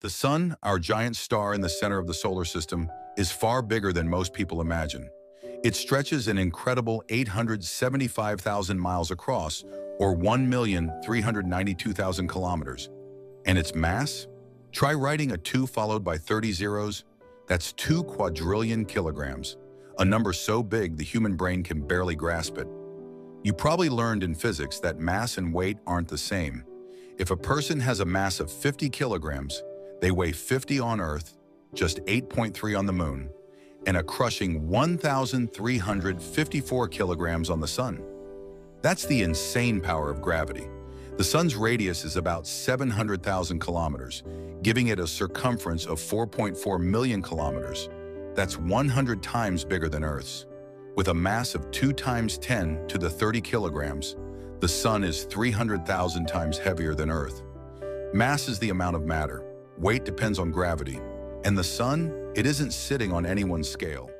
The Sun, our giant star in the center of the solar system, is far bigger than most people imagine. It stretches an incredible 875,000 miles across, or 1,392,000 kilometers. And its mass? Try writing a 2 followed by 30 zeros. That's 2 quadrillion kilograms, a number so big the human brain can barely grasp it. You probably learned in physics that mass and weight aren't the same. If a person has a mass of 50 kilograms, they weigh 50 on Earth, just 8.3 on the Moon, and a crushing 1,354 kilograms on the Sun. That's the insane power of gravity. The Sun's radius is about 700,000 kilometers, giving it a circumference of 4.4 million kilometers. That's 100 times bigger than Earth's. With a mass of 2 times 10 to the 30 kilograms, the Sun is 300,000 times heavier than Earth. Mass is the amount of matter. Weight depends on gravity. And the Sun, it isn't sitting on anyone's scale.